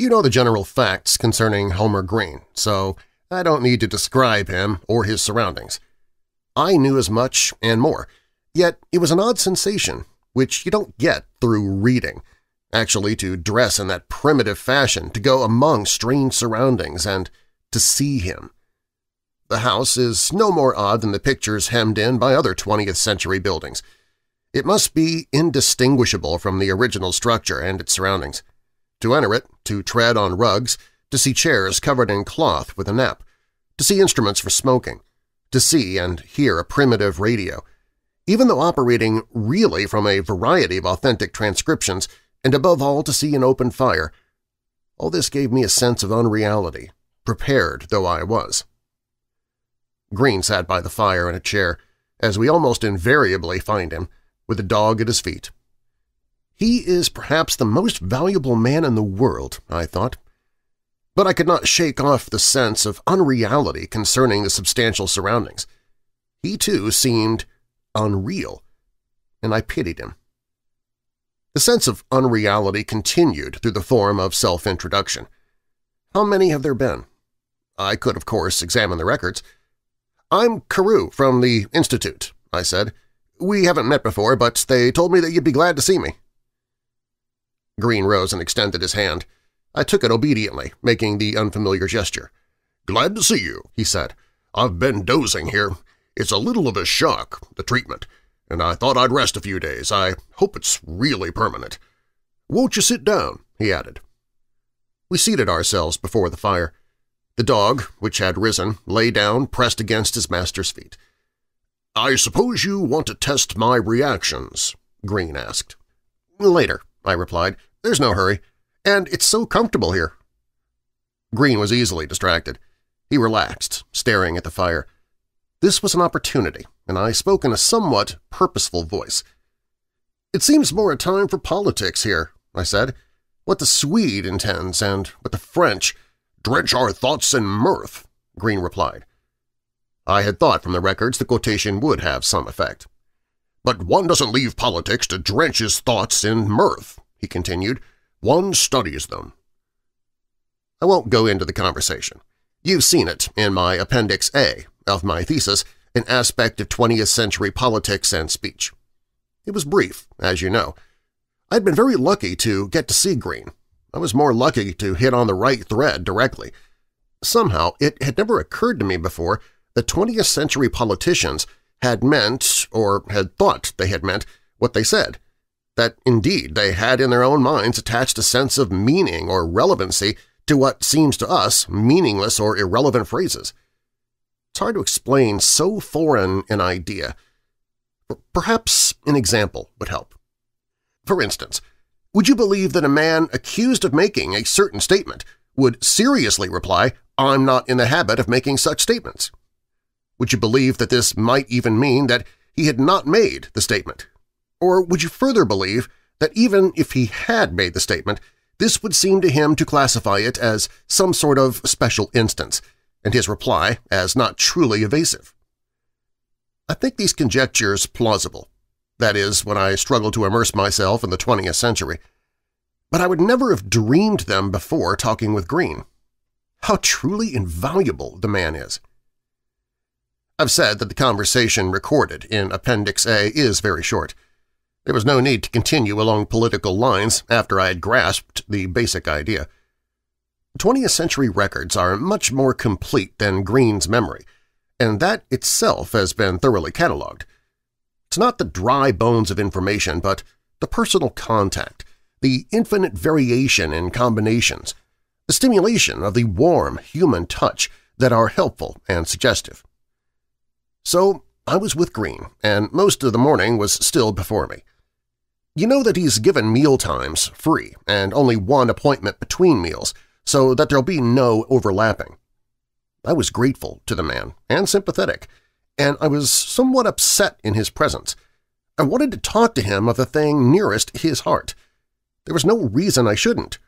You know the general facts concerning Homer Green, so I don't need to describe him or his surroundings. I knew as much and more, yet it was an odd sensation, which you don't get through reading. Actually, to dress in that primitive fashion, to go among strange surroundings, and to see him. The house is no more odd than the pictures hemmed in by other 20th-century buildings. It must be indistinguishable from the original structure and its surroundings. To enter it, to tread on rugs, to see chairs covered in cloth with a nap, to see instruments for smoking, to see and hear a primitive radio. Even though operating really from a variety of authentic transcriptions, and above all to see an open fire, all this gave me a sense of unreality, prepared though I was. Green sat by the fire in a chair, as we almost invariably find him, with a dog at his feet. He is perhaps the most valuable man in the world, I thought. But I could not shake off the sense of unreality concerning the substantial surroundings. He, too, seemed unreal, and I pitied him. The sense of unreality continued through the form of self-introduction. How many have there been? I could, of course, examine the records. "I'm Carew from the Institute," I said. "We haven't met before, but they told me that you'd be glad to see me." Green rose and extended his hand. I took it obediently, making the unfamiliar gesture. "Glad to see you," he said. "I've been dozing here. It's a little of a shock, the treatment, and I thought I'd rest a few days. I hope it's really permanent. Won't you sit down?" he added. We seated ourselves before the fire. The dog, which had risen, lay down, pressed against his master's feet. "I suppose you want to test my reactions?" Green asked. "Later," I replied. "There's no hurry. And it's so comfortable here." Green was easily distracted. He relaxed, staring at the fire. This was an opportunity, and I spoke in a somewhat purposeful voice. "It seems more a time for politics here," I said. "What the Swede intends and what the French—" "Drench our thoughts in mirth," Green replied. I had thought from the records the quotation would have some effect. "But one doesn't leave politics to drench his thoughts in mirth," he continued. "One studies them." I won't go into the conversation. You've seen it in my Appendix A of my thesis, An Aspect of 20th Century Politics and Speech. It was brief, as you know. I'd been very lucky to get to see Green. I was more lucky to hit on the right thread directly. Somehow, it had never occurred to me before that 20th century politicians had meant, or had thought they had meant, what they said, that indeed they had in their own minds attached a sense of meaning or relevancy to what seems to us meaningless or irrelevant phrases. It's hard to explain so foreign an idea. Perhaps an example would help. For instance, would you believe that a man accused of making a certain statement would seriously reply, "I'm not in the habit of making such statements"? Would you believe that this might even mean that he had not made the statement? Or would you further believe that even if he had made the statement, this would seem to him to classify it as some sort of special instance, and his reply as not truly evasive? I think these conjectures plausible. That is, when I struggle to immerse myself in the 20th century. But I would never have dreamed them before talking with Green. How truly invaluable the man is! I've said that the conversation recorded in Appendix A is very short. There was no need to continue along political lines after I had grasped the basic idea. 20th century records are much more complete than Green's memory, and that itself has been thoroughly catalogued. It's not the dry bones of information, but the personal contact, the infinite variation in combinations, the stimulation of the warm human touch that are helpful and suggestive. So I was with Green, and most of the morning was still before me. You know that he's given meal times free and only one appointment between meals, so that there'll be no overlapping. I was grateful to the man and sympathetic, and I was somewhat upset in his presence. I wanted to talk to him of the thing nearest his heart. There was no reason I shouldn't.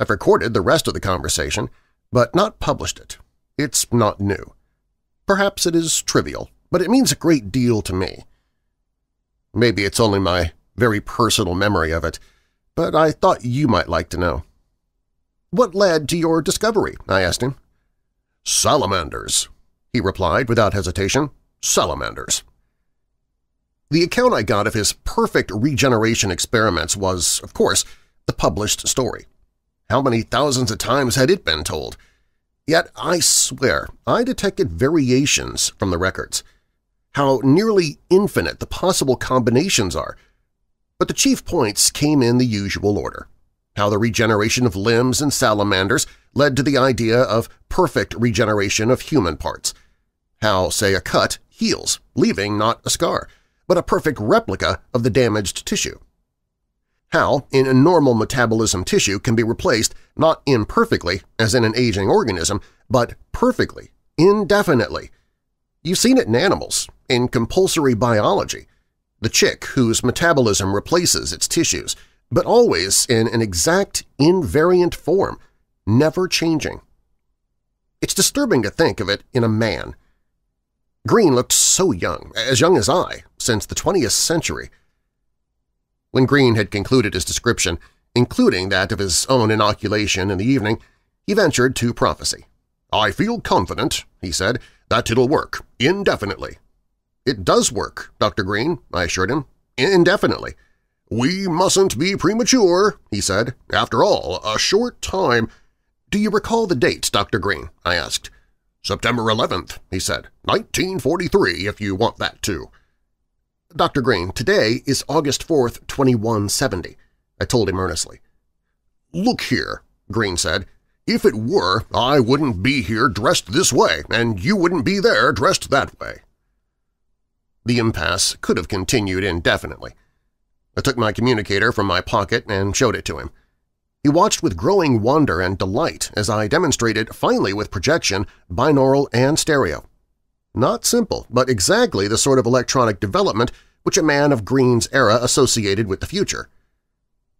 I've recorded the rest of the conversation, but not published it. It's not new. Perhaps it is trivial, but it means a great deal to me. Maybe it's only my very personal memory of it, but I thought you might like to know. What led to your discovery?" I asked him. "Salamanders," he replied without hesitation. "Salamanders." The account I got of his perfect regeneration experiments was, of course, the published story. How many thousands of times had it been told? Yet I swear I detected variations from the records. How nearly infinite the possible combinations are. But the chief points came in the usual order: how the regeneration of limbs and salamanders led to the idea of perfect regeneration of human parts, how, say, a cut heals, leaving not a scar, but a perfect replica of the damaged tissue, how in a normal metabolism tissue can be replaced not imperfectly as in an aging organism, but perfectly, indefinitely. You've seen it in animals, in compulsory biology, the chick whose metabolism replaces its tissues, but always in an exact, invariant form, never changing. It's disturbing to think of it in a man. Green looked so young as I, since the 20th century. When Green had concluded his description, including that of his own inoculation in the evening, he ventured to prophecy. "I feel confident," he said, "that it'll work, indefinitely." "It does work, Dr. Green," I assured him, "indefinitely." "We mustn't be premature," he said. "After all, a short time—" "Do you recall the dates, Dr. Green?" I asked. "September 11th," he said. "1943, if you want that, too." "Dr. Green, today is August 4th, 2170, I told him earnestly. "Look here," Green said. "If it were, I wouldn't be here dressed this way, and you wouldn't be there dressed that way." The impasse could have continued indefinitely. I took my communicator from my pocket and showed it to him. He watched with growing wonder and delight as I demonstrated, finally with projection, binaural and stereo. Not simple, but exactly the sort of electronic development which a man of Green's era associated with the future.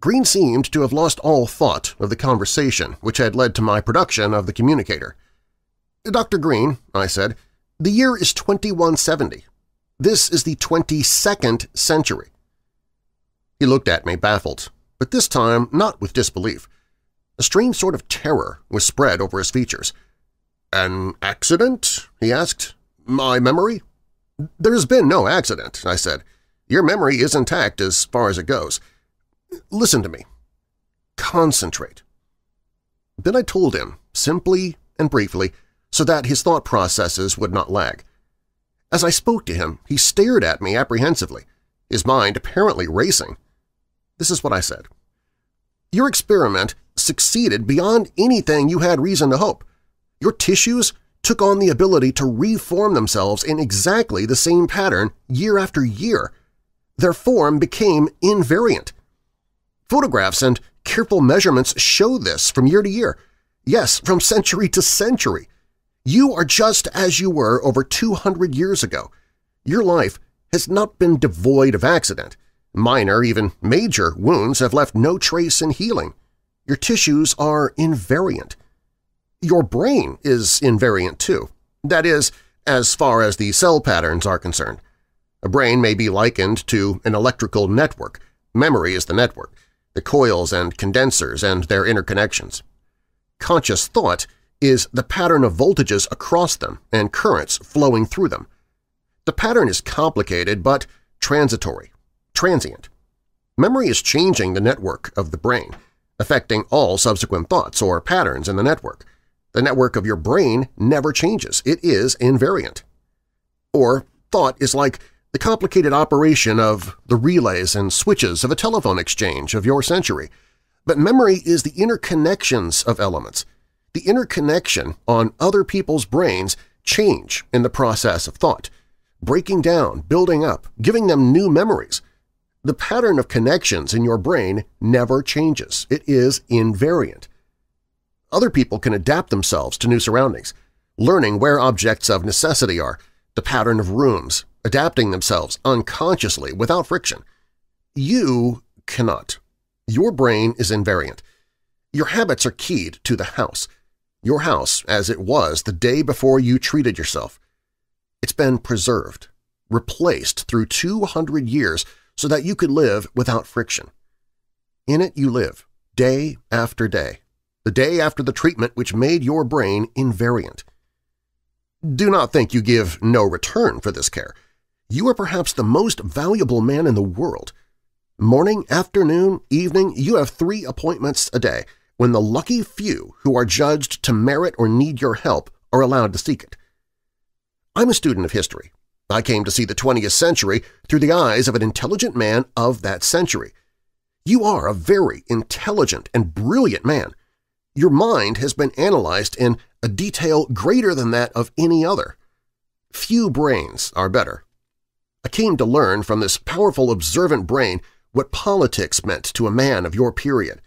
Green seemed to have lost all thought of the conversation which had led to my production of the communicator. "Dr. Green," I said, "the year is 2170. This is the 22nd century." He looked at me, baffled, but this time not with disbelief. A strange sort of terror was spread over his features. "An accident?" he asked. "My memory?" "There's been no accident," I said. "Your memory is intact as far as it goes. Listen to me. Concentrate." Then I told him, simply and briefly, so that his thought processes would not lag. As I spoke to him, he stared at me apprehensively, his mind apparently racing. This is what I said. "Your experiment succeeded beyond anything you had reason to hope. Your tissues took on the ability to reform themselves in exactly the same pattern year after year. Their form became invariant. Photographs and careful measurements show this from year to year. Yes, from century to century. You are just as you were over 200 years ago. Your life has not been devoid of accident. Minor, even major, wounds have left no trace in healing. Your tissues are invariant. Your brain is invariant, too. That is, as far as the cell patterns are concerned. A brain may be likened to an electrical network. Memory is the network, the coils and condensers and their interconnections. Conscious thought is the pattern of voltages across them and currents flowing through them. The pattern is complicated but transitory, transient. Memory is changing the network of the brain, affecting all subsequent thoughts or patterns in the network. The network of your brain never changes. It is invariant. Or thought is like the complicated operation of the relays and switches of a telephone exchange of your century. But memory is the interconnections of elements. The interconnection on other people's brains change in the process of thought, breaking down, building up, giving them new memories. The pattern of connections in your brain never changes. It is invariant. Other people can adapt themselves to new surroundings, learning where objects of necessity are, the pattern of rooms, adapting themselves unconsciously without friction. You cannot. Your brain is invariant. Your habits are keyed to the house, your house as it was the day before you treated yourself. It's been preserved, replaced through 200 years so that you could live without friction. In it you live, day after day, the day after the treatment which made your brain invariant. Do not think you give no return for this care. You are perhaps the most valuable man in the world. Morning, afternoon, evening, you have 3 appointments a day when the lucky few who are judged to merit or need your help are allowed to seek it. I'm a student of history. I came to see the 20th century through the eyes of an intelligent man of that century. You are a very intelligent and brilliant man. Your mind has been analyzed in a detail greater than that of any other. Few brains are better. I came to learn from this powerful, observant brain what politics meant to a man of your period.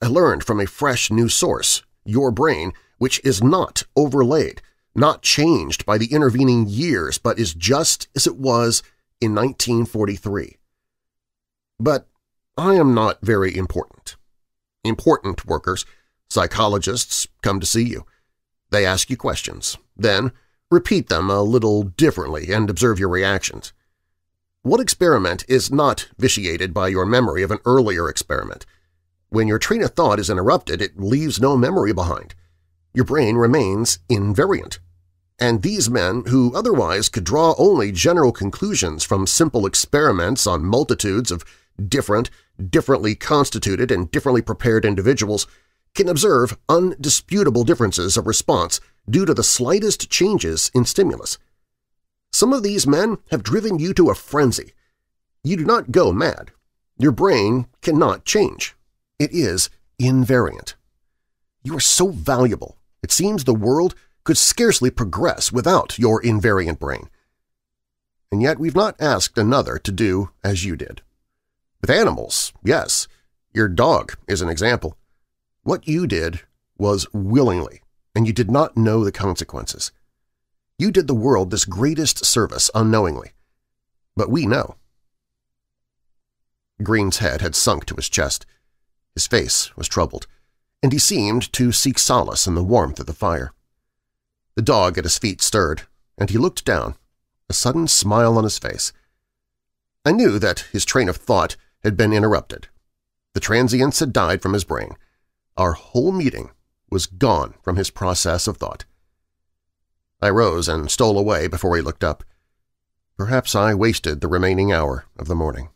I learned from a fresh new source, your brain, which is not overlaid, not changed by the intervening years, but is just as it was in 1943. But I am not very important. Important workers, psychologists, come to see you. They ask you questions, then repeat them a little differently and observe your reactions. What experiment is not vitiated by your memory of an earlier experiment? When your train of thought is interrupted, it leaves no memory behind. Your brain remains invariant. And these men, who otherwise could draw only general conclusions from simple experiments on multitudes of different, differently constituted, and differently prepared individuals, can observe undisputable differences of response due to the slightest changes in stimulus. Some of these men have driven you to a frenzy. You do not go mad. Your brain cannot change. It is invariant. You are so valuable, it seems the world could scarcely progress without your invariant brain. And yet we've not asked another to do as you did. With animals, yes, your dog is an example. What you did was willingly, and you did not know the consequences. You did the world this greatest service unknowingly. But we know. Green's head had sunk to his chest. His face was troubled, and he seemed to seek solace in the warmth of the fire. The dog at his feet stirred, and he looked down, a sudden smile on his face. I knew that his train of thought had been interrupted. The transience had died from his brain. Our whole meeting was gone from his process of thought. I rose and stole away before he looked up. Perhaps I wasted the remaining hour of the morning.